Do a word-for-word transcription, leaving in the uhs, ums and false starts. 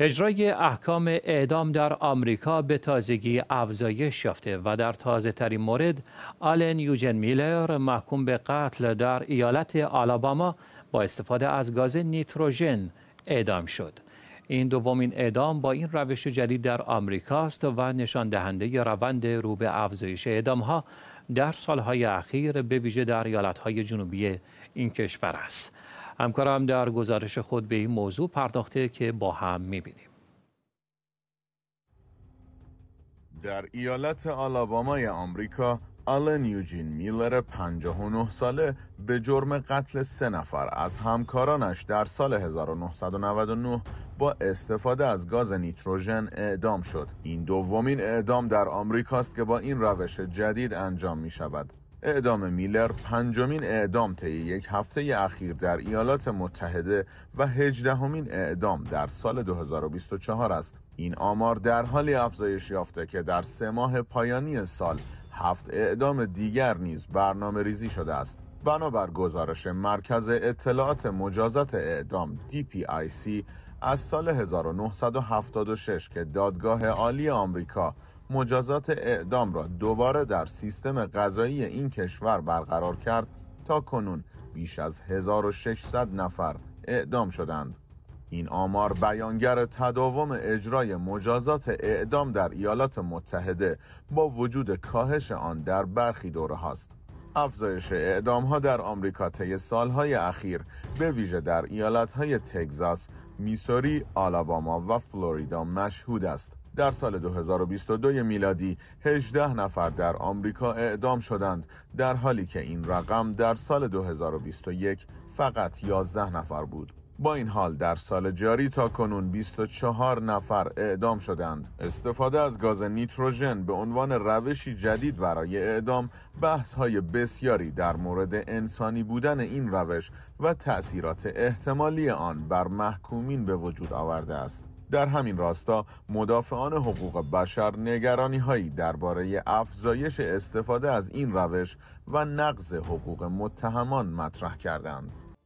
اجرای احکام اعدام در آمریکا به تازگی افزایش یافته و در تازه ترین مورد آلن یوجن میلر محکوم به قتل در ایالت آلاباما با استفاده از گاز نیتروژن اعدام شد. این دومین اعدام با این روش جدید در آمریکا است و نشان دهنده روند رو به افزایش اعدام‌ها در سالهای اخیر به ویژه در ایالت‌های جنوبی این کشور است. همکارم در گزارش خود به این موضوع پرداخته که با هم می‌بینیم. در ایالت آلابامای آمریکا، آلن یوجین میلر پنجاه و نه ساله به جرم قتل سه نفر از همکارانش در سال هزار و نهصد و نود و نه با استفاده از گاز نیتروژن اعدام شد. این دومین اعدام در آمریکاست که با این روش جدید انجام می شود. اعدام میلر پنجمین اعدام طی یک هفته اخیر در ایالات متحده و هجدهمین اعدام در سال دو هزار و بیست و چهار است. این آمار در حالی افزایش یافته که در سه ماه پایانی سال هفت اعدام دیگر نیز برنامه ریزی شده است. بنابر گزارش مرکز اطلاعات مجازات اعدام دی پی آی سی از سال هزار و نهصد و هفتاد و شش که دادگاه عالی آمریکا مجازات اعدام را دوباره در سیستم قضایی این کشور برقرار کرد، تا کنون بیش از هزار و ششصد نفر اعدام شدند. این آمار بیانگر تداوم اجرای مجازات اعدام در ایالات متحده با وجود کاهش آن در برخی دوره هاست. افزایش اعدام‌ها در آمریکا طی سال‌های اخیر به ویژه در ایالت‌های تگزاس، میسوری، آلاباما و فلوریدا مشهود است. در سال دو هزار و بیست و دو میلادی هجده نفر در آمریکا اعدام شدند، در حالی که این رقم در سال دو هزار و بیست و یک فقط یازده نفر بود. با این حال در سال جاری تا کنون بیست و چهار نفر اعدام شدند. استفاده از گاز نیتروژن به عنوان روشی جدید برای اعدام بحث‌های بسیاری در مورد انسانی بودن این روش و تأثیرات احتمالی آن بر محکومین به وجود آورده است. در همین راستا مدافعان حقوق بشر نگرانی‌هایی درباره افزایش استفاده از این روش و نقض حقوق متهمان مطرح کردند.